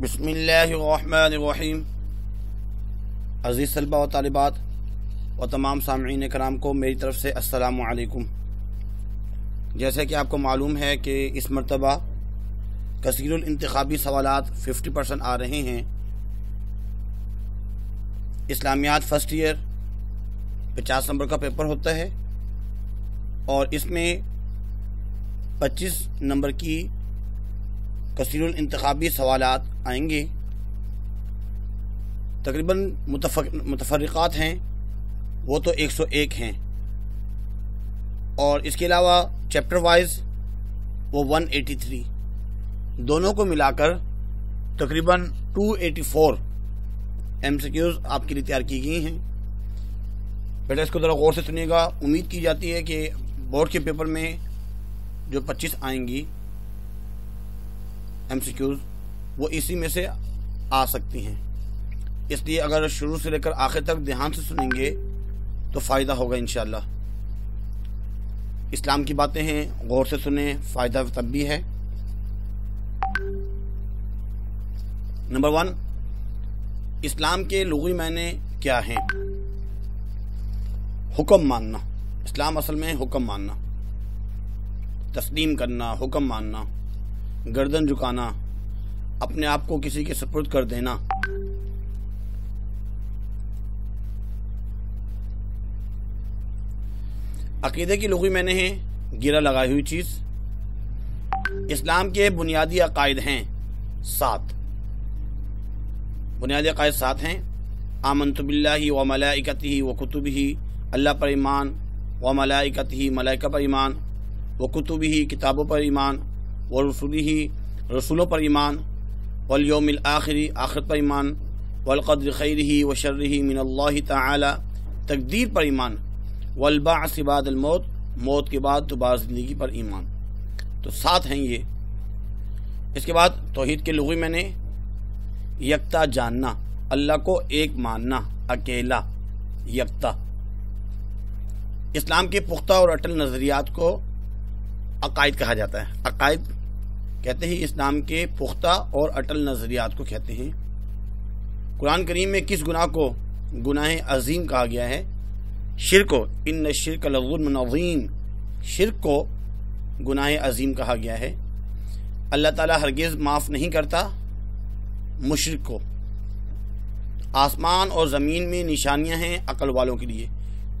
बिस्मिल्लाहिर्रहमानिर्रहीम। अज़ीज़ तलबा व तालिबात व तमाम सामईन कराम को मेरी तरफ़ से अस्सलामु अलैकुम। जैसे कि आपको मालूम है कि इस मरतबा कसीरुल इंतिखाबी सवालात 50% आ रहे हैं। इस्लामियात फ़र्स्ट ईयर 50 नंबर का पेपर होता है और इसमें 25 नंबर की कसीरुल इंतिखाबी सवालात आएंगे। तकरीबन मुतफर्रिक़ात हैं वो तो 101 हैं और इसके अलावा चैप्टर वाइज वो 183, दोनों को मिलाकर तकरीबन 284 MCQs आपके लिए तैयार की गई हैं। बेटा इसको ज़रा गौर से सुनिएगा। उम्मीद की जाती है कि बोर्ड के पेपर में जो 25 आएंगी MCQs वो इसी में से आ सकती हैं, इसलिए अगर शुरू से लेकर आखिर तक ध्यान से सुनेंगे तो फ़ायदा होगा इंशाअल्लाह। इस्लाम की बातें हैं, गौर से सुने, फ़ायदा तब भी है। नंबर 1, इस्लाम के लुग़वी माने क्या हैं? हुक्म मानना। इस्लाम असल में हुक्म मानना, तस्लीम करना, हुक्म मानना, गर्दन झुकाना, अपने आप को किसी के सुपुर्द कर देना। अकीदे की लुग़वी माने हैं गिरा लगाई हुई चीज़। इस्लाम के बुनियादी अकायद हैं 7, बुनियादी अकायद 7 हैं। आमन्तु बिल्लाहि व मलाइकतिही व कुतुबिही, अल्लाह पर ईमान, व मलाइकतिही, मलाइका पर ईमान, व कुतुबिही, किताबों पर ईमान, व रसूलिही, रसूलों पर ईमान, वल यौमिल आखिरी, आखिरत पर ईमान, वल क़द्र खैरिही व शर्रिही मिनल्लाहि तआला, तकदीर पर ईमान, वल बाअस बादल मौत, मौत के बाद दोबारा ज़िंदगी पर ईमान। तो 7 हैं ये। इसके बाद तौहीद के लुग़वी माने यकता जानना, अल्लाह को एक मानना, अकेला, यकता। इस्लाम के पुख्ता और अटल नज़रियात को अकायद कहा जाता है। अकायद कहते ही इस्लाम के पुख्ता और अटल नज़रियात को कहते हैं। कुरान करीम में किस गुनाह को गुनाह अजीम कहा गया है? शिर्क को, इन्न शिर्क लज़ुल्मुन अज़ीम, शिर्क को गुनाह अजीम कहा गया है। अल्लाह ताला हरगिज़ माफ़ नहीं करता मुशरिक को। आसमान और ज़मीन में निशानियाँ हैं अकल वालों के लिए।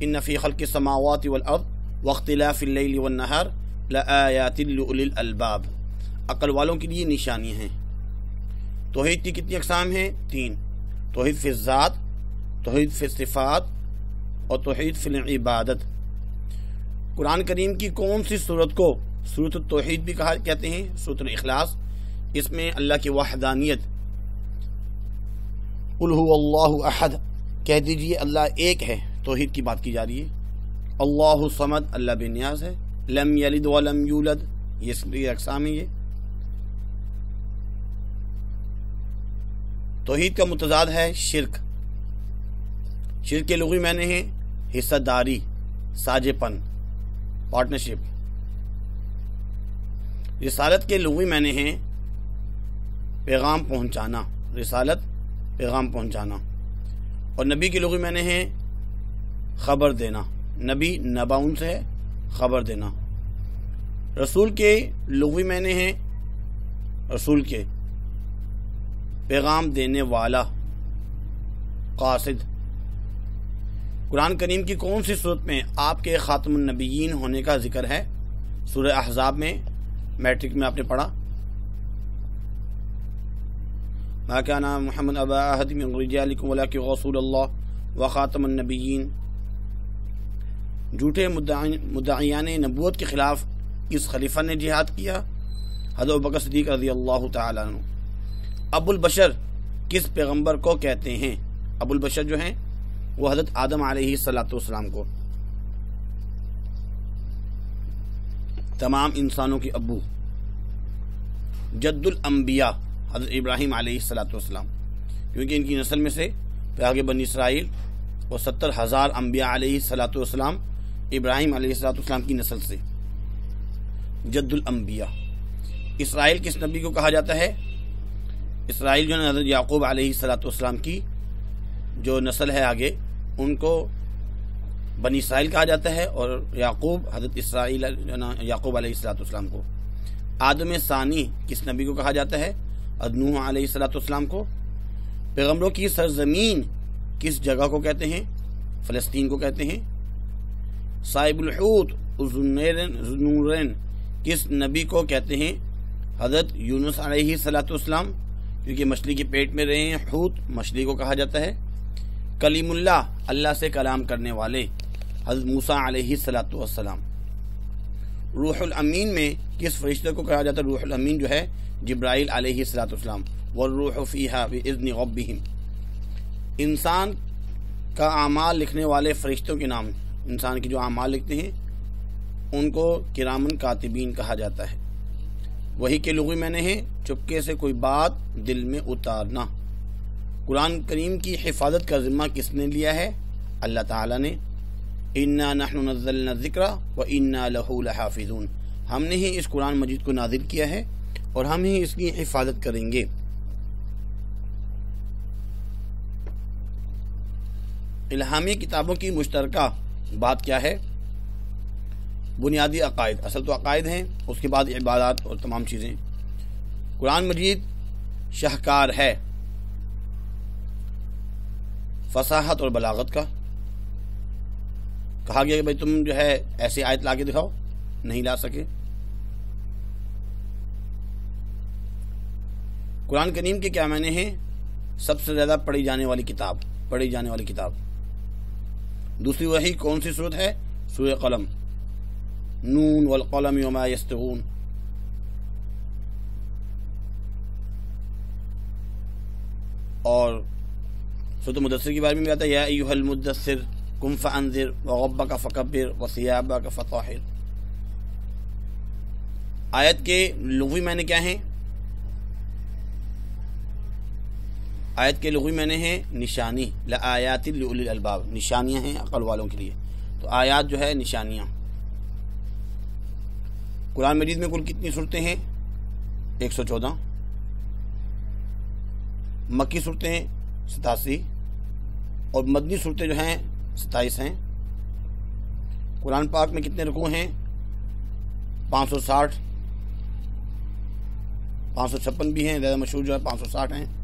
इन्न फी ख़ल्क़ि समावाति वल अर्द व इख्तिलाफ़िल लैल वन नहार लआयातिन लिउलिल अलबाब, अकल वालों के लिए निशानियाँ हैं। तौहीद की कितनी अक़साम हैं? 3। तौहीद फ़ी ज़ात, तौहीद फ़ी सिफ़ात और तौहीद फ़ी इबादत। कुरान करीम की कौन सी सूरत को सूरत तौहीद भी कहते हैं? सूरत इखलास। इसमें अल्लाह की वहदानियत, कुल हुवल्लाहु अहद कह दीजिए, अल्लाह एक है, तौहीद की बात की जा रही है। अल्लाहु समद, अल्लाह बेनियाज है। लम यलिद व लम यूलद, ये इसकी अक़साम है। ये तौहीद का मुतज़ाद है शिर्क। शिर्क के लुग़वी माने हैं हिस्सेदारी, साझेपन, पार्टनरशिप। रिसालत के लुग़वी माने हैं पैगाम पहुँचाना, रिसालत पैगाम पहुँचाना। और नबी के लुग़वी माने हैं ख़बर देना, नबी नबाउन से है ख़बर देना। रसूल के लुग़वी माने हैं रसूल के पैगाम देने वाला, कासिद। कुरान करीम की कौन सी सूरत में आपके ख़ातमुन नबीयीन होने का ज़िक्र है? सूरह अहज़ाब में, मैट्रिक में आपने पढ़ा। मा काना मुहम्मद अबा अहद मिन रिजालिकुम वलाकिन रसूलल्लाह व ख़ातमुन नबीयीन। झूठे मुद्दायाने नबूवत के ख़िलाफ़ इस खलीफा ने जिहाद किया, हज़रत अबू बकर सिद्दीक़ रज़ियल्लाहु तआला अन्हु। अबुल बशर किस पैगम्बर को कहते हैं? अबुल बशर जो हैं वो हज़रत आदम अलैहिस्सलातु वस्सलाम को, तमाम इंसानों के अबू। जद्दुल अम्बिया हज़रत इब्राहीम अलैहिस्सलातु वस्सलाम, क्योंकि इनकी नस्ल में से प्यागे बनी इसराइल और 70,000 अम्बिया अलैहिस्सलातु वस्सलाम इब्राहीम अलैहिस्सलाम की नस्ल से। जद्दुल अम्बिया। इसराइल किस नबी को कहा जाता है? इसराइल जो है हज़रत याक़ूब अलैहिस्सलाम की जो नस्ल है आगे उनको बनी इसराइल कहा जाता है, और याक़ूब हज़रत इसराइल जो ना याक़ूब अलैहिस्सलाम को। आदम सानी किस नबी को कहा जाता है? नूह अलैहिस्सलाम को। पैगम्बरों की सरजमीन किस जगह को कहते हैं? फ़लस्तीन को कहते हैं। साहिबुल हूत ज़ुन्नूरैन किस नबी को कहते हैं? हज़रत यूनुस अलैहिस्सलाम, क्योंकि मछली के पेट में रहे हैं, हूत मछली को कहा जाता है। कलीमुल्लाह अल्लाह से कलाम करने वाले हज़रत मूसा अलैहिस्सलाम। रूहुल अमीन में किस फरिश्ते को कहा जाता है? रूहुल अमीन जो है जिब्राइल अलैहिस्सलाम। वरूहु फीहा बिइज़्नि रब्बिहिम। इंसान का आमाल लिखने वाले फरिश्तों के नाम, इंसान के जो आमाल लिखते हैं उनको किरामन कातिबीन कहा जाता है। वही के लुग़वी मैंने हैं चुपके से कोई बात दिल में उतारना। कुरान करीम की हिफाजत का ज़िम्मा किसने लिया है? अल्लाह ताला ने। इन्ना नहनु नज़्ज़लना ज़िक्रा व इन्ना लहू लहाफ़िज़ून। हमने ही इस कुरान मजीद को नाज़िल किया है और हम ही इसकी हिफाजत करेंगे। इल्हामी किताबों की मुश्तरका बात क्या है? बुनियादी अकायद, असल तो अकायद हैं, उसके बाद इबादत और तमाम चीज़ें। कुरान मजीद शाहकार है फसाहत और बलागत का। कहा गया कि भाई तुम जो है ऐसी आयत ला के दिखाओ, नहीं ला सके। कुरान करीम के क्या मायने हैं? सबसे ज़्यादा पढ़ी जाने वाली किताब। दूसरी वही कौन सी सूरत है? सूरह कलम। नून वल कलम वमा यस्तरून। और सूरह मुदस्सिर के बारे में भी आता है, या अय्युहल मुदस्सिर कुम फअन्ज़िर व रब्बक फकब्बिर व सियाबक फताहिर। आयत के लुग़वी मायने क्या हैं? आयत के लुग़वी माने हैं निशानी। लआयातिन लिउलिल अलबाब, निशानियाँ हैं अकल वालों के लिए। तो आयात जो है निशानियाँ। कुरान मजीद में कुल कितनी सूरतें हैं? 114। मक्की सूरतें 87 और मदनी सूरतें जो हैं 27 हैं। कुरान पाक में कितने रुकू हैं? 560। 556 भी हैं, ज़्यादा मशहूर जो है 560 हैं।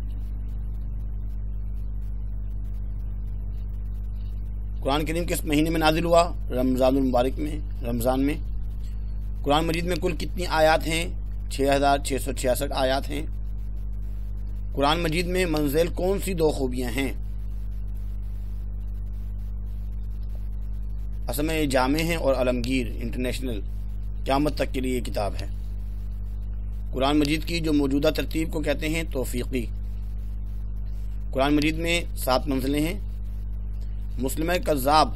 कुरान करीम किस महीने में नाजिल हुआ? रमज़ानुल मुबारक में, रमज़ान में। कुरान मजीद में कुल कितनी आयात हैं? 6666 आयात हैं। कुरान मजीद में मंजिल कौन सी दो खूबियाँ हैं? असल में ये जामे हैं और आलमगीर इंटरनेशनल क़यामत तक के लिए ये किताब है। कुरान मजीद की जो मौजूदा तरतीब को कहते हैं? तौफीक़ी। कुरान मजीद में 7 मंजिलें हैं। मुस्लिम कज़्ज़ाब,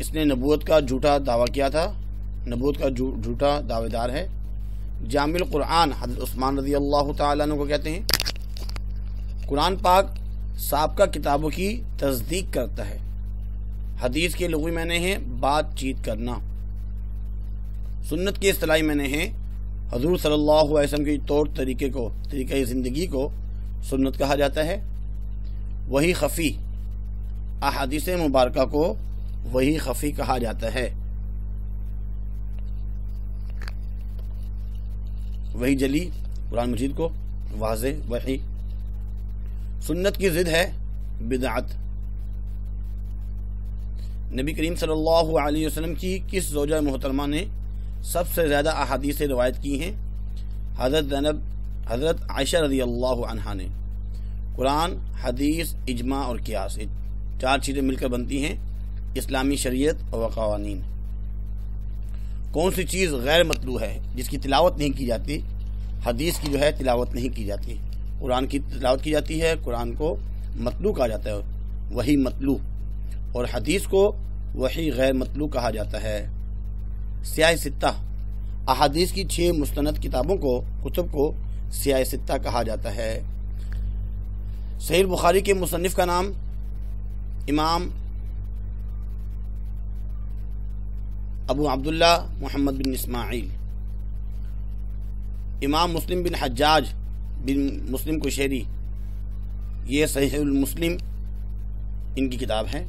इसने नबूवत का झूठा दावा किया था, नबूवत का झूठा दावेदार है। जामिल कुरान हज़रत उस्मान रज़ी अल्लाह ताला अन्हु को कहते हैं। कुरान पाक साबका किताबों की तस्दीक करता है। हदीस के लुग़वी माने हैं बातचीत करना। सुन्नत के इस्तिलाही माने हैं हज़रत सल्लल्लाहु अलैहि वसल्लम के तौर तरीके को, तरीक़े ज़िंदगी को सुन्नत कहा जाता है। वही खफ़ी, अहादीस मुबारका को वही खफी कहा जाता है। वही जली कुरान मजीद को वाज़े वही। सुन्नत की जिद है बिदअत। नबी करीम सल्लल्लाहु अलैहि वसल्लम की किस ज़ौजा मोहतरमा ने सबसे ज़्यादा अहादीस रिवायत की हैं? हज़रत आयशा रज़ियल्लाहु अन्हा ने। कुरान, हदीस, इजमा और क़ियास, 4 चीज़ें मिलकर बनती हैं इस्लामी शरीयत और क़वानीन। कौन सी चीज़ गैर मतलू है जिसकी तिलावत नहीं की जाती? हदीस की जो है तिलावत नहीं की जाती, कुरान की तिलावत की जाती है। कुरान को मतलू कहा जाता है, वही मतलू, और हदीस को वही गैर मतलू कहा जाता है। सियाह सित्ता, अहादीस की 6 मुस्तनद किताबों को, कुतुब को सियाह सित्ता कहा जाता है। सहीह बुखारी के मुसन्निफ़ का नाम इमाम अबू अब्दुल्ला मोहम्मद बिन इस्माइल। इमाम मुस्लिम बिन हज्जाज बिन मुस्लिम कुशैरी, ये सहीहुल मुस्लिम इनकी किताब है।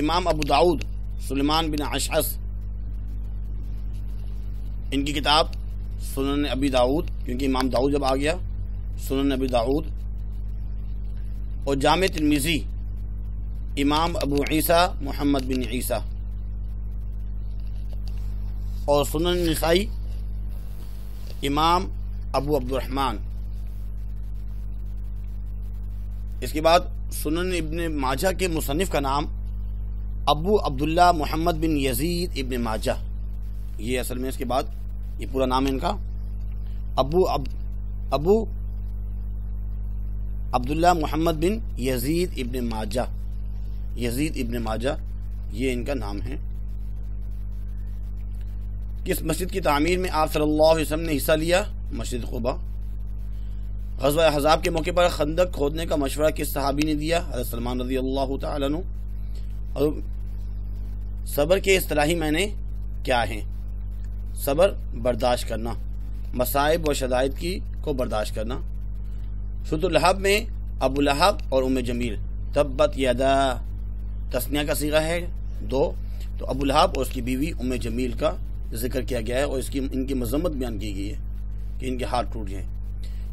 इमाम अबू दाऊद सुलेमान बिन अशअस इनकी किताब सुनन अबी दाऊद, क्योंकि इमाम दाऊद जब आ गया सुनन अबी दाऊद। और जामे तिर्मिज़ी इमाम अबू ईसा मोहम्मद बिन ईसा। और सुनन निसाई इमाम अबू अब्दुर्रहमान। इसके बाद सुनन इब्न माजा के मुसन्निफ का नाम Abu Abdullah Muhammad bin Yazid इब्न माजा, ये असल में इसके बाद ये पूरा नाम है इनका Abu Abdullah Muhammad bin Yazid इब्न माजा, यजीद इब्न माजा ये इनका नाम है। किस मस्जिद की तामीर में आप सल्लल्लाहु अलैहि वसल्लम ने हिस्सा लिया? मस्जिद क़ुबा। ग़ज़वा अहज़ाब के मौके पर खंदक खोदने का मशवरा किस सहाबी ने दिया? हज़रत सलमान रज़ियल्लाहु तआला अन्हु। और सब्र के इस्तिलाही माने क्या हैं? सब्र बर्दाश्त करना, मसाइब व शदाइद की को बर्दाश्त करना। सुदुल लहब में अबू लहब और उम्मे जमील, तब्बत यदा तस्निया का सीगा है दो, तो अबू लहब और उसकी बीवी उम्मे जमील का जिक्र किया गया है और इसकी इनकी मजम्मत बयान की गई है कि इनके हाथ टूट गए।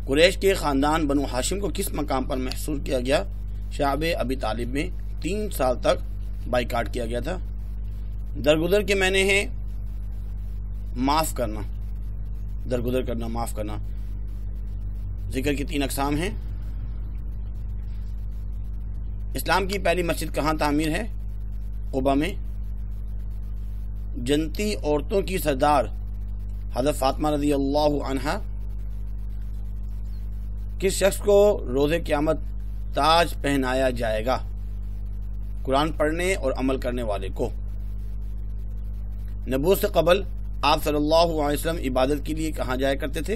कुरैश के ख़ानदान बनु हाशिम को किस मकाम पर महसूर किया गया? शाब अबी तालिब में 3 साल तक बाइकाट किया गया था। दरगुदर के मैंने हैं माफ़ करना, दरगुदर करना माफ़ करना। जिक्र की 3 अकसाम हैं। इस्लाम की पहली मस्जिद कहाँ तामीर है? क़ुबा में। जनती औरतों की सरदार हज़रत फ़ातिमा रज़ियल्लाहु अन्हा किस शख्स को रोज़े क़यामत ताज पहनाया जाएगा? कुरान पढ़ने और अमल करने वाले को। नबूवत से कबल आप सल्लल्लाहु अलैहि वसल्लम इबादत के लिए कहाँ जाया करते थे?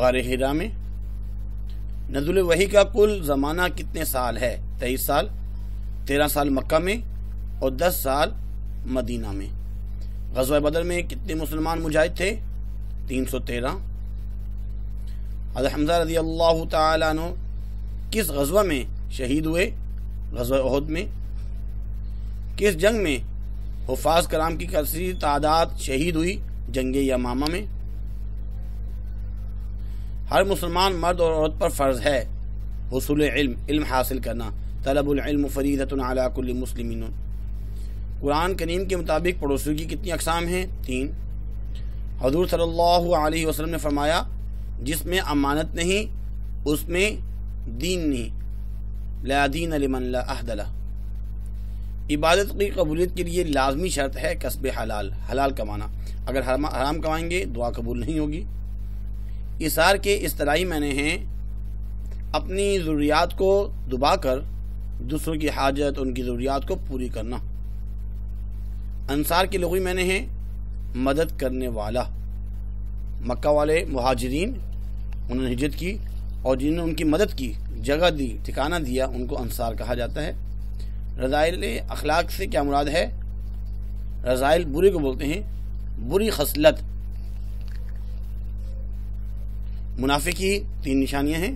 ग़ारे हिरा में। नज़ुल वही का कुल ज़माना कितने साल है? 23 साल। 13 साल मक्का में और 10 साल मदीना में। ग़ज़वा बदर में कितने मुसलमान मुजाहिद थे? 313। हज़रत हमज़ा रज़ियल्लाहु तआला अन्हु किस ग़ज़वा में शहीद हुए? ग़ज़वा उहद में। किस जंग में हुफ़ाज़ कराम की कसीर तादाद शहीद हुई? जंगे यमामा में। हर मुसलमान मर्द और औरत पर फ़र्ज़ है हुसूल इल्म, इल्म हासिल करना। तलबुल इल्म फ़रीज़तुन अला कुल्लि मुस्लिमीन। कुरान करीम के मुताबिक पड़ोसी की कितनी अकसाम हैं? 3। हज़ूर सल्लल्लाहु अलैहि वसल्लम ने फरमाया, जिसमें अमानत नहीं उसमें दीन नहीं, ला दीन लिमन ला अहद लह। इबादत की कबूलियत के लिए लाजमी शर्त है कसब हलाल, हलाल कमाना। अगर हराम कमाएंगे दुआ कबूल नहीं होगी। इसार के इस्तराही मैंने हैं अपनी ज़रूरियात को दुबा कर दूसरों की हाजत उनकी ज़रूरियात को पूरी करना। अंसार के लुग़वी मैंने हैं मदद करने वाला। मक्का वाले मुहाजिरीन उन्होंने हिजरत की और जिन्होंने उनकी मदद की, जगह दी, ठिकाना दिया, उनको अंसार कहा जाता है। रज़ाइल अखलाक से क्या मुराद है? रज़ाइल बुरे को बोलते हैं, बुरी खसलत। मुनाफिक की 3 निशानियाँ हैं।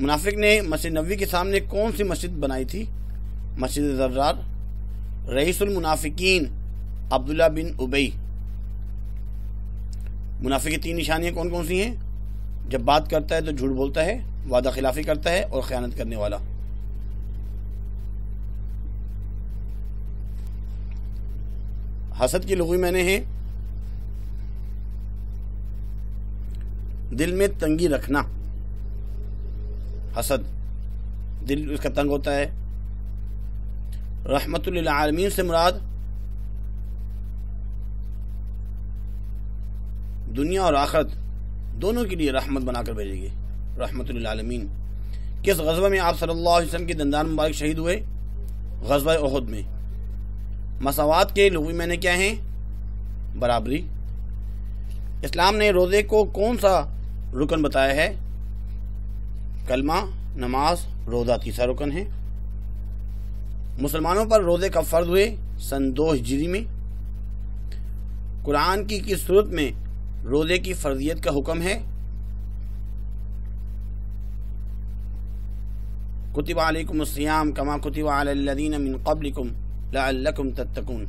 मुनाफिक ने मस्जिद नबवी के सामने कौन सी मस्जिद बनाई थी? मस्जिद ज़र्रार। रईसुल मुनाफिकीन अब्दुल्ला बिन उबई। मुनाफिक की 3 निशानियाँ कौन कौन सी हैं? जब बात करता है तो झूठ बोलता है, वादा खिलाफी करता है और ख़यानत करने वाला। हसद की लुग़वी मैंने हैं दिल में तंगी रखना। हसद दिल उसका तंग होता है। रहमतुल लिल आलमीन से मुराद दुनिया और आखिरत दोनों के लिए रहमत बनाकर भेजेंगे, रहमतुल लिल आलमीन। किस ग़ज़वा में आप सल्लल्लाहु अलैहि वसल्लम के दंदान मुबारक शहीद हुए? ग़ज़वा उहद में। मसावात के लुग़वी मैंने क्या हैं? बराबरी। इस्लाम ने रोज़े को कौन सा रुकन बताया है? कलमा, नमाज, रोज़ा 3रा रुकन है। मुसलमानों पर रोज़े का फ़र्ज़ हुए सन 2 हिजरी में। कुरान की किस सूरत में रोज़े की फर्जियत का हुक्म है। कुतिबा अलैकुमुस्सियाम कमा कुतिबा अलल लज़ीना मिन क़ब्लिकुम लअल्लकुम तत्तकून।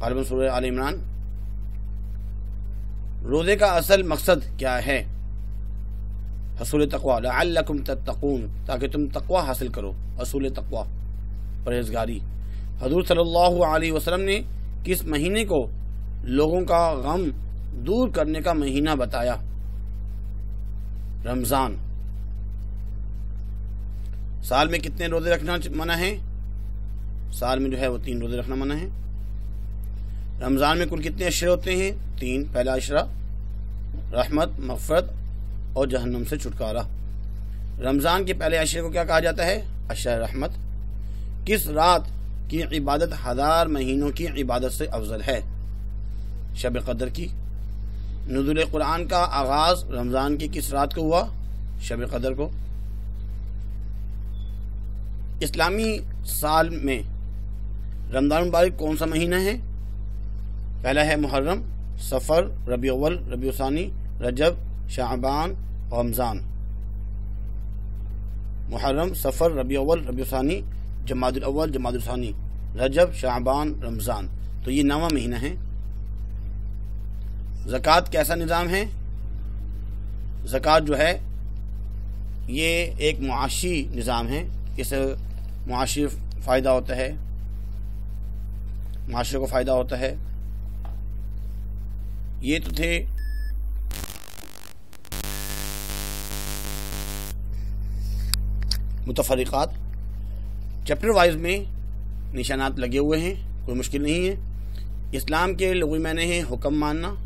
ग़ालिबन सूरह आल इमरान। रोज़े का असल मकसद क्या है? हसूल तक़वा, लअल्लकुम तत्तकून, ताकि तुम तक़वा हासिल करो। हसूल तक़वा परहेजगारी। हजूर सल्लल्लाहु अलैहि वसल्लम ने किस महीने को लोगों का गम दूर करने का महीना बताया? रमज़ान। साल में कितने रोज़े रखना मना है? साल में जो है वो 3 रोज़े रखना मना है। रमज़ान में कुल कितने अशरे होते हैं? 3। पहला अशरा रहमत, मग़फ़िरत और जहन्नम से छुटकारा। रमज़ान के पहले अशरे को क्या कहा जाता है? अशरा रहमत। किस रात की इबादत 1000 महीनों की इबादत से अफजल है? शब क़दर की। नुज़ूल कुरान का आगाज़ रमज़ान की किस रात को हुआ? शब क़दर को। इस्लामी साल में रमज़ान मुबारक कौन सा महीना है? पहला है मुहर्रम, सफ़र, रबी अव्वल, रबी सानी, रजब, शाबान और रमज़ान। मुहर्रम, सफ़र, रबी अव्वल, रबी सानी, जमादुल अव्वल, जमादुल सानी, रजब, शाबान, रमज़ान। तो ये 9वां महीना है। ज़कात कैसा निज़ाम है? ज़कात जो है ये एक मुआशी निज़ाम है। इससे मुआशी फ़ायदा होता है, मुआशरे को फ़ायदा होता है। ये तो थे मुतफरिक़ात। चैप्टर वाइज में निशानात लगे हुए हैं, कोई मुश्किल नहीं है। इस्लाम के लुग़वी माने हैं हुक्म मानना,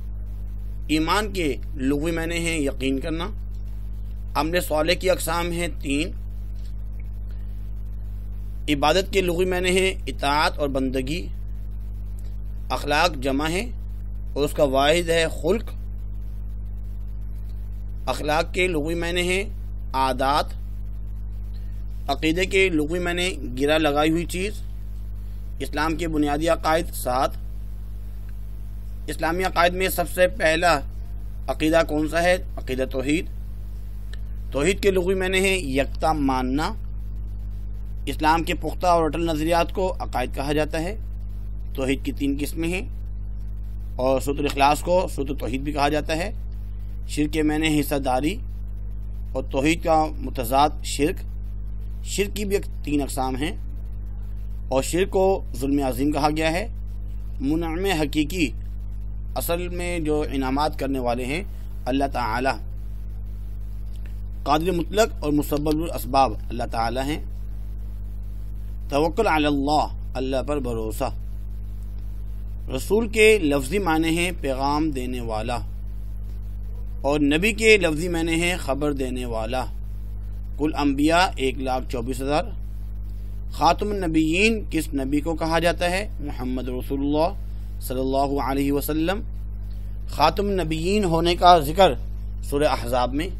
ईमान के लुग़वी माने हैं यकीन करना, अमल साले की अक़साम हैं 3, इबादत के लुग़वी माने हैं इताअत और बंदगी, अखलाक जमा है और उसका वाहिद है खुल्क। अखलाक के लुग़वी माने हैं आदात, अक़ीदे के लुग़वी माने गिरा लगाई हुई चीज़, इस्लाम के बुनियादी अक़ायद 7। इस्लामी अक़ायद में सबसे पहला अक़ीदा कौन सा है? अक़ीदा तौहीद। तौहीद के लुग़वी माने हैं यकता मानना। इस्लाम के पुख्ता और अटल नज़रियात को अक़ायद कहा जाता है। तौहीद की 3 किस्में हैं और सूत्र इख़लास को सूत्र तौहीद भी कहा जाता है। शिर्क के माने हिस्सेदारी और तौहीद का मुतज़ाद शिर्क। शिर्क की भी 3 अक़साम हैं और शिर्क को ज़ुल्म अज़ीम कहा गया है। मुनअम हकीकी असल में जो इनामात करने वाले हैं अल्लाह ताला, क़ादिर मुतलक और मुसब्बिबुल असबाब अल्लाह ताला हैं। तवक्कुल अला अल्लाह, अल्लाह पर भरोसा। रसूल के लफ्ज़ी माने हैं पैगाम देने वाला और नबी के लफ्ज़ी माने हैं ख़बर देने वाला। कुल अम्बिया 1,24,000। ख़ातमुन नबीयीन किस नबी को कहा जाता है? मोहम्मद रसूलुल्लाह सल्लल्लाहु अलैहि वसल्लम। ख़ातमुन नबीयीन होने का ज़िक्र सूरह अहज़ाब में।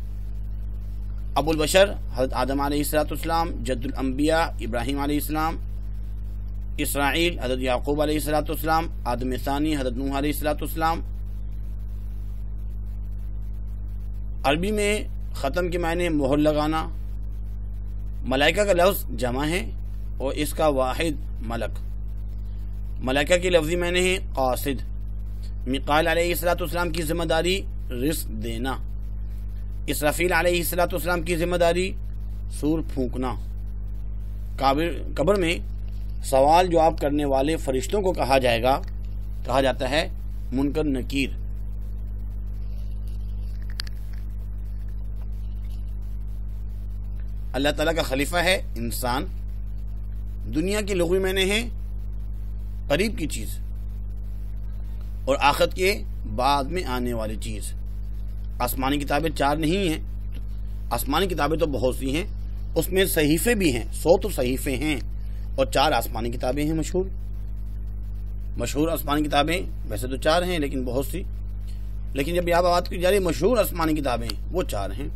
अबुल बशर हज़रत आदम अलैहिस्सलाम, जद्दुल अम्बिया इब्राहीम अलैहिस्सलाम, इसराइल हज़रत याक़ूब अलैहिस्सलाम, आदम सानी हज़रत नूह अलैहिस्सलाम। अरबी में ख़त्म के मायने मोहर लगाना। मलाइका का लफ्ज़ जमा है और इसका वाहिद मलक। मलाइका के लफ्ज़ी माने हैं क़ासिद। मिकाईल अलैहिस्सलाम की ज़िम्मेदारी रिस्क देना। इसराफ़ील अलैहिस्सलाम की ज़िम्मेदारी सूर फूंकना। कब्र में सवाल जवाब करने वाले फ़रिश्तों को कहा जाता है मुनकर नकीर। अल्लाह ताला का खलीफा है इंसान। दुनिया के लुग़वी माने हैं करीब की चीज़ और आखिरत के बाद में आने वाली चीज़। आसमानी किताबें 4 नहीं हैं, आसमानी किताबें तो बहुत सी हैं, उसमें सहीफ़े भी हैं, 100 तो सहीफ़े हैं और 4 आसमानी किताबें हैं। मशहूर आसमानी किताबें वैसे तो 4 हैं लेकिन बहुत सी, लेकिन जब आप बात की जा रही मशहूर आसमानी किताबें वो 4 हैं।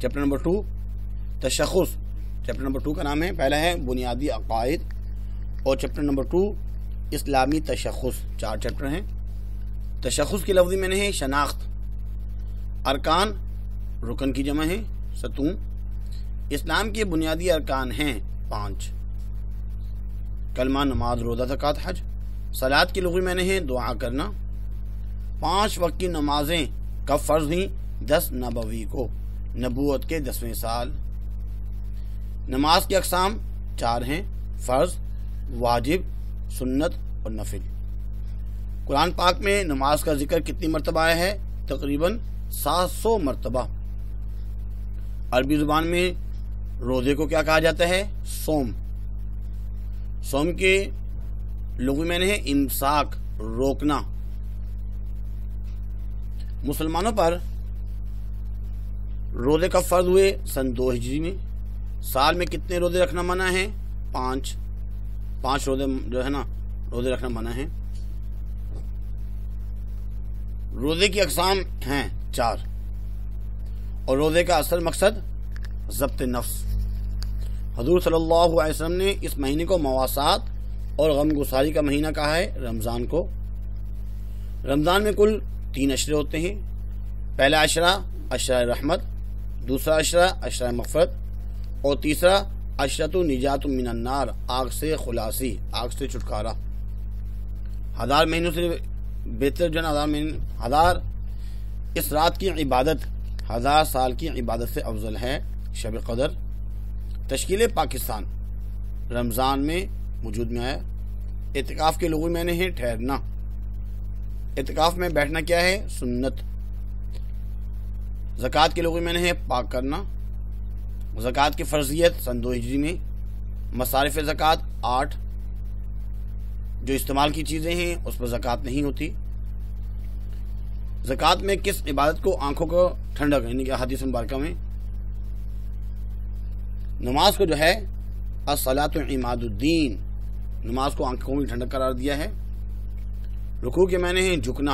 चैप्टर नंबर 2 तशख़्ख़ुस। चैप्टर नंबर 2 का नाम है, पहला है बुनियादी अक़ायद और चैप्टर नंबर 2 इस्लामी तशख़्ख़ुस। 4 चैप्टर हैं। तशख़ुस के लफ्ज़ में नहीं है, शनाख्त। अरकान रुकन की जमा है सतून। इस्लाम के बुनियादी अरकान हैं 5, कलमा, नमाज, रोज़ा, ज़कात, हज। सलात के लुग़वी में नहीं है दुआ करना। 5 वक्त की नमाजें कब फ़र्ज हुई? 10 नबवी को, नबूवत के 10वें साल। नमाज की अक़साम 4 हैं, फ़र्ज, वाजिब, सुन्नत और नफिल। कुरान पाक में नमाज का जिक्र कितनी मरतबा आया है? तकरीबन 700 मरतबा। अरबी ज़ुबान में रोज़े को क्या कहा जाता है? सोम। सोम के लुग़वी माने है इम्साक, रोकना। मुसलमानों पर रोज़े का फ़र्ज हुए सन 2 हिजरी में। साल में कितने रोज़े रखना मना है? 5 रोज़े जो है ना, रोज़े रखना मना है। रोज़े की अक़साम हैं 4 और रोज़े का असल मकसद ज़ब्त नफ्स। हजूर सल्लल्लाहु अलैहि वसल्लम ने इस महीने को मवासात और गमगुसारी का महीना कहा है। रमज़ान को, रमज़ान में कुल 3 अशरे होते हैं। पहला अशरा अशरा रहमत, दूसरा अशरा अशरा मग़फ़रत और तीसरा अशरतु निजातु मिनन नार, आग से खुलासी, आग से छुटकारा। 1000 महीनों से बेहतर जो है 1000 इस रात की इबादत 1000 साल की इबादत से अफजल है। शब क़दर, तश्कील पाकिस्तान रमज़ान में वजूद में आया। एतिकाफ़ के लुग़वी माने है ठहरना। एतिकाफ़ में बैठना क्या है? सुन्नत। ज़कात के लुग़वी माने है पाक करना। ज़कात की फ़र्जियत सन 2 हिजरी में। मसारिफ़ ज़कात 8। जो इस्तेमाल की चीज़ें हैं उस पर ज़कात नहीं होती। ज़कात में किस इबादत को आँखों को ठंडक, यानी कि हदीस मुबारक में नमाज को जो है अस्सलातु इमादुद्दीन, नमाज को आँखों में ठंडक करार दिया है। रुकू के माने हैं झुकना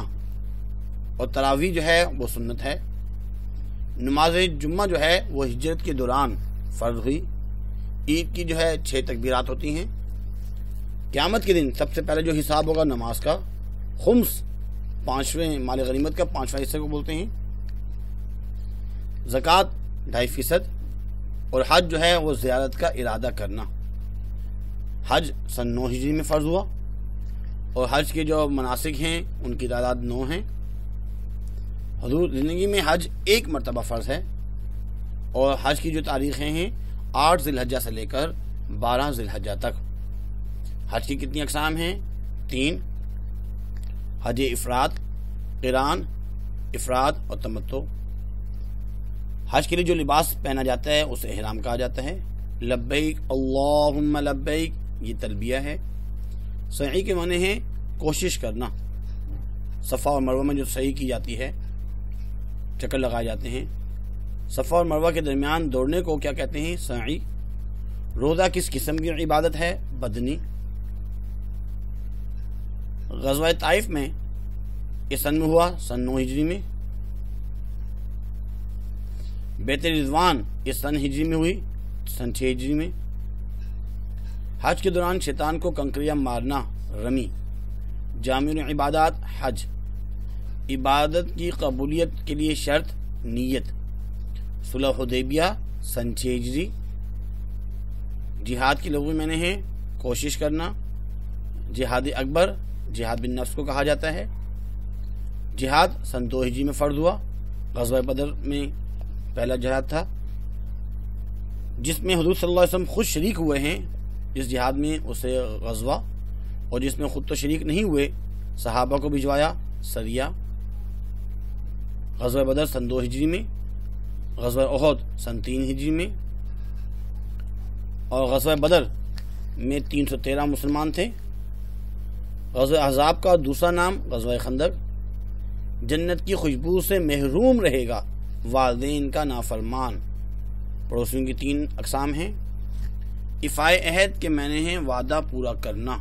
और तरावी जो है वो सुन्नत है। नमाज जुम्मा जो है वो हिजरत के दौरान फ़र्ज हुई। ईद की जो है 6 तकबीरात होती हैं। क़यामत के दिन सबसे पहले जो हिसाब होगा नमाज का, खुम्स 5वें माल गनीमत का 5वां हिस्से को बोलते हैं। ज़कात 2.5% और हज जो है वो ज़ियारत का इरादा करना। हज सन 9 हिजरी में फ़र्ज हुआ और हज के जो मनासिक हैं उनकी तादाद 9 हैं। हुजूर ज़िंदगी में हज 1 मरतबा फ़र्ज है और हज की जो तारीख़ें हैं 8 ज़िलहज्जा से लेकर 12 ज़िलहज्जा तक। हज की कितनी अक़साम हैं? 3। हज इफ़राद, क़िरान, इफ़राद और तमत्तो। हज के लिए जो लिबास पहना जाता है उसे इहराम कहा जाता है। लब्बैक अल्लाहुम्मा लब्बैक ये तलबिया है। सही के माने हैं कोशिश करना। सफ़ा और मरवा में जो सही की जाती है, चक्कर लगाए जाते हैं। सफ़ा और मरवा के दरमियान दौड़ने को क्या कहते हैं? सई। रोज़ा किस किस्म की इबादत है? बदनी। ग़ज़वा ताइफ में इस सन में हुआ सन 9 हिजरी में। बैत रिज़वान इस सन हिजरी में हुई सन 6 हिजरी में। हज के दौरान शैतान को कंकरिया मारना, रमी। जामिउल इबादात हज। इबादत की कबूलियत के लिए शर्त नीयत। सुलह हुदैबिया सन 6 हिजरी। जिहाद की लुग़वी माने हैं कोशिश करना। जिहाद अकबर, जिहाद बिन नफ्स को कहा जाता है। जिहाद सन 2 हिजरी में फ़र्ज हुआ। ग़ज़वा बदर में पहला जिहाद था जिसमें हुज़ूर सल्लल्लाहु अलैहि वसल्लम खुद शरीक हुए हैं। इस जिहाद में उसे ग़ज़वा और जिसमें ख़ुद तो शरीक नहीं हुए सहाबा को भिजवाया, सरिया। ग़ज़वा बदर सन 2 हिजरी में। ग़ज़वा उहद सन 3 हिजरी में। और ग़ज़वा बदर में 313 मुसलमान थे। ग़ज़वा अहज़ाब का दूसरा नाम ग़ज़वा खंदक। जन्नत की खुशबू से महरूम रहेगा वालदेन का नाफरमान। पड़ोसियों की 3 अक़साम हैं। इफ़ाए अहद के माने हैं वादा पूरा करना।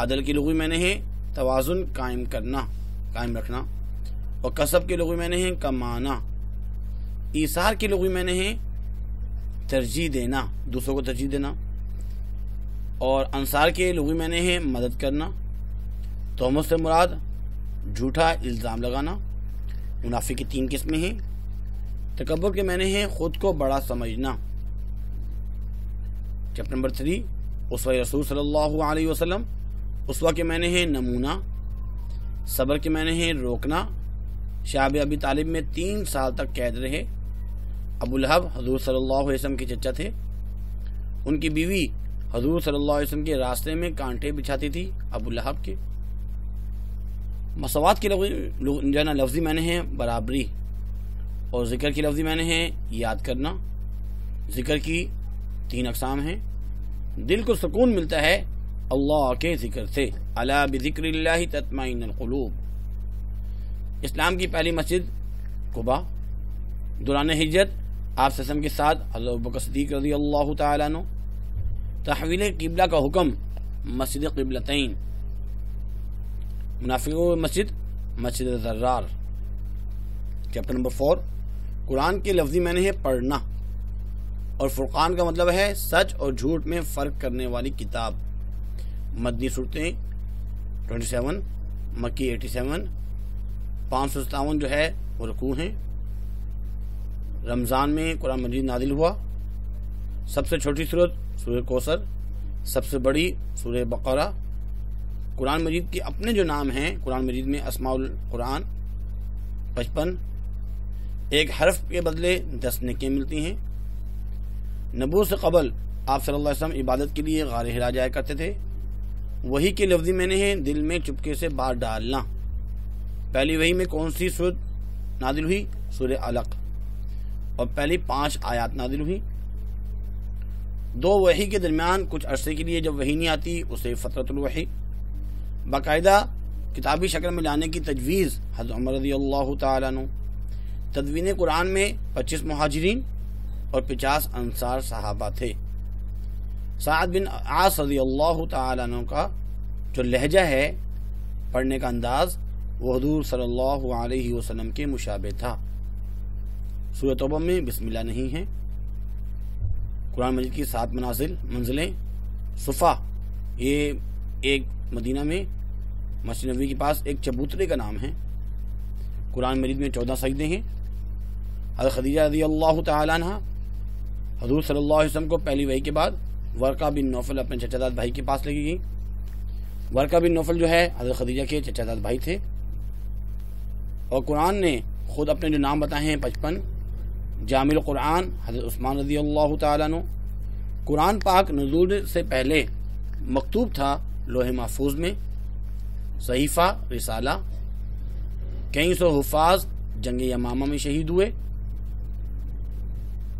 अदल के लुग़वी माने हैं तवाज़ुन कायम करना, कायम रखना। और कसब के लुग़वी माने हैं कमाना। ईसार के लुग़वी माने हैं तरजीह देना, दूसरों को तरजीह देना। और अंसार के लुग़वी माने हैं मदद करना। तोहमत से मुराद झूठा इल्ज़ाम लगाना। मुनाफे की 3 किस्में हैं। तकब्बुर के माने हैं खुद को बड़ा समझना। चैप्टर नंबर 3 उसवा रसूल सल्लल्लाहु अलैहि वसल्लम। उसवा के माने हैं नमूना। सब्र के माने हैं रोकना। शाब अबी तालिब में 3 साल तक कैद रहे। अबू लहब हजूर सल्लल्लाहु अलैहि वसल्लम के चचा थे। उनकी बीवी हजूर सल्लल्लाहु अलैहि वसल्लम के रास्ते में कांटे बिछाती थी, अबू लहब के। मसवात के लफ्जी माने हैं बराबरी और जिक्र की लफ्जी माने हैं याद करना। जिक्र की 3 अकसाम हैं। दिल को सुकून मिलता है अल्लाह के जिक्र से। अला बिज़िक्रिल्लाहि तत्माइनुल क़ुलूब। इस्लाम की पहली मस्जिद कुबा। दौरान हिज्जत आप ससम के साथ अबू बकर सिद्दीक़ रज़ियल्लाहु तआला अन्हु। तहवील क़िबला का हुक्म मस्जिद क़िबलतैन। मुनाफिकों की मस्जिद ज़र्रार। चैप्टर नंबर 4 कुरान के लफ्जी माने हैं पढ़ना और फुरक़ान का मतलब है सच और झूठ में फ़र्क करने वाली किताब। मदनी सूरतें 27, मक्की 87, 557 जो है वो रुकू हैं। रमज़ान में कुरान मजीद नादिल हुआ। सबसे छोटी सूरत सूरह कौसर, सबसे बड़ी सूरह बकरा। कुरान मजीद के अपने जो नाम हैं, कुरान मजीद में अस्माउल कुरान 55। एक हर्फ के बदले 10 नेकियां मिलती हैं। नबूवत से कबल आप सल्लल्लाहु अलैहि वसल्लम इबादत के लिए गार हिरा जाया करते थे। वही के लफ्जी मैंने हैं दिल में चुपके से बार डालना। पहली वही में कौन सी सूरत नादिल हुई? सूरह अलक़। और पहली 5 आयात नादिल हुई। 2 वही के दरमियान कुछ अरसे के लिए जब वही नहीं आती उसे फ़तरतुल वही बाकायदा किताबी शक्ल में लाने की तजवीज़ हज़रत उमर रज़ियल्लाहु तआला अन्हु। तदवीन कुरान में 25 मुहाजिरीन और 50 अंसार सहाबा थे। साद बिन आस रज़ियल्लाहु तआला अन्हु का जो लहजा है, पढ़ने का अंदाज़, वो हुज़ूर सल्लल्लाहु अलैहि वसल्लम के मुशाबे था। सूरह तौबा में बिस्मिल्लाह नहीं है। कुरान मजीद की 7 मंजिलें। सुफा ये एक मदीना में मस्जिद नबवी के पास एक चबूतरे का नाम है। कुरान मजीद में 14 सजदे हैं। हज़रत खदीजा रज़ियल्लाहु तआला अन्हा हज़ूर सल्लल्लाहु अलैहि वसल्लम को पहली वही के बाद वर्का बिन नौफल अपने चचादाद भाई के पास लेके गई। वर्का बिन नौफल जो है हज़रत खदीजा के चचादाद भाई थे। और कुरान ने खुद अपने जो नाम बताए हैं 55। जामिल कुरान हज़रत उस्मान रज़ियल्लाहु तआला अन्हु। कुरान पाक नुज़ूल से पहले मकतूब था लोहे महफूज में। सहीफ़ा रिसाला। कई सौ हुफ़ाज़ जंग यमामा में शहीद हुए।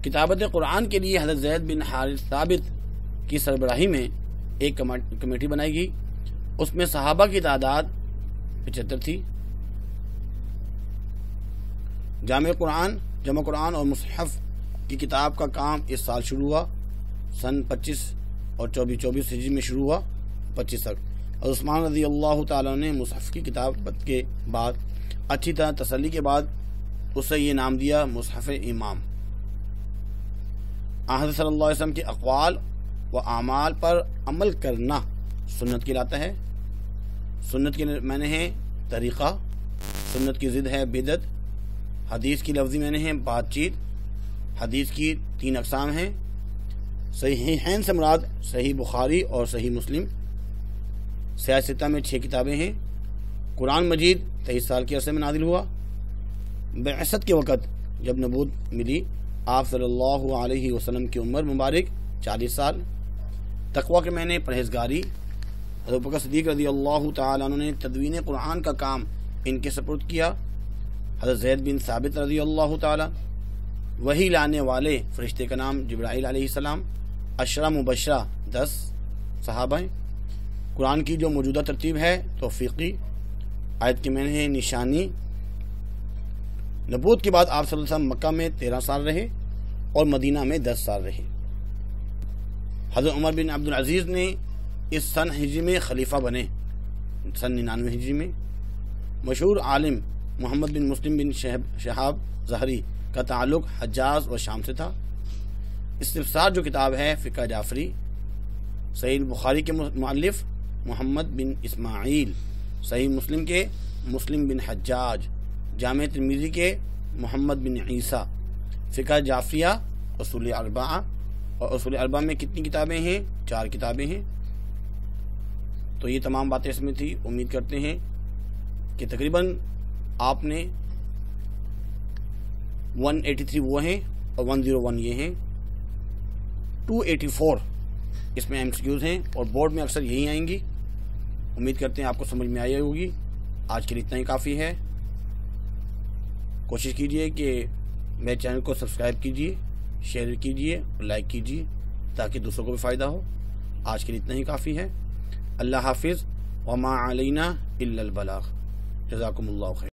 किताबत कुरान के लिए हज़रत ज़ैद बिन हारिस साबित की सरबराही में एक कमेटी बनाई गई। उसमें सहाबा की तादाद 75 थी। जमा कुरान और मुसहफ़ की किताब का काम इस साल शुरू हुआ। सन 25 और 24 हिजरी में शुरू हुआ 25 तक। और उस्मान रज़ियल्लाहु तआला ने मुसहफ़ की किताब के बाद अच्छी तरह तसल्ली के बाद उसे ये नाम दिया मुसहफ़ इमाम। हज़रत सल्लल्लाहु अलैहि वसल्लम के अक़वाल व आमाल पर अमल करना सुन्नत कहलाता है। सुन्नत के माने हैं तरीक़ा। सुन्नत की ज़िद है बिदअत। हदीस की लफ्जी माने हैं बातचीत। हदीस की 3 अकसाम हैं। सहीहैन से मुराद सही बुखारी और सही मुस्लिम। सियासता में 6 किताबें हैं। कुरान मजीद 23 साल के अरसे में नादिल हुआ। बेअसत के वक़्त जब नबूवत मिली आप सल्लल्लाहु अलैहि वसल्लम की उम्र मुबारक 40 साल। तकवा के माने परहेजगारी। अबू बकर सिद्दीक़ रज़ियल्लाहु तआला अन्हु ने तदवीन कुरान का काम इनके सपुर्द किया। हज़रत ज़ैद बिन साबित रज़ियल्लाहु तआला। वही लाने वाले फ़रिश्ते का नाम जिब्राईल अलैहिस्सलाम। अशरा मुबशरा 10 सहाबा हैं। कुरान की जो मौजूदा तरतीब है तौफीकी। आयत के माने हैं निशानी। नबूवत के बाद आप सल्लल्लाहु अलैहि वसल्लम मक्का में 13 साल रहे और मदीना में 10 साल रहे। हज़रत उमर बिन अब्दुल अज़ीज़ ने इस सन हिजरी में खलीफा बने, सन 99 हिजरी में। मशहूर आलिम मोहम्मद बिन मुस्लिम बिन शहाब ज़हरी का ताल्लुक़ हज्जाज और शाम से था। इस्तिफ़सार जो किताब है फ़िक़्ह जाफ़री। सहीह बुखारी के मुअल्लिफ़ मोहम्मद बिन इस्माईल। सही मुस्लिम के मुस्लिम बिन हज्जाज, जामे तिर्मिज़ी के मोहम्मद बिन ईसा, फ़िक़ह जाफ़रिया, उसूल अरबा। और उसूल अरबा में कितनी किताबें हैं? 4 किताबें हैं। तो ये तमाम बातें इसमें थी। उम्मीद करते हैं कि तकरीबन आपने 183 वो हैं और 101 ये हैं। 284 इसमें MCQs हैं और बोर्ड में अक्सर यही आएंगी। उम्मीद करते हैं आपको समझ में आई होगी। आज के लिए इतना ही काफ़ी है। कोशिश कीजिए कि मेरे चैनल को सब्सक्राइब कीजिए, शेयर कीजिए और लाइक कीजिए ताकि दूसरों को भी फ़ायदा हो। आज के लिए इतना ही काफ़ी है। अल्लाह हाफिज़। वमा अलैना इल्लल बलाग। जज़ाकुमुल्लाह खैर।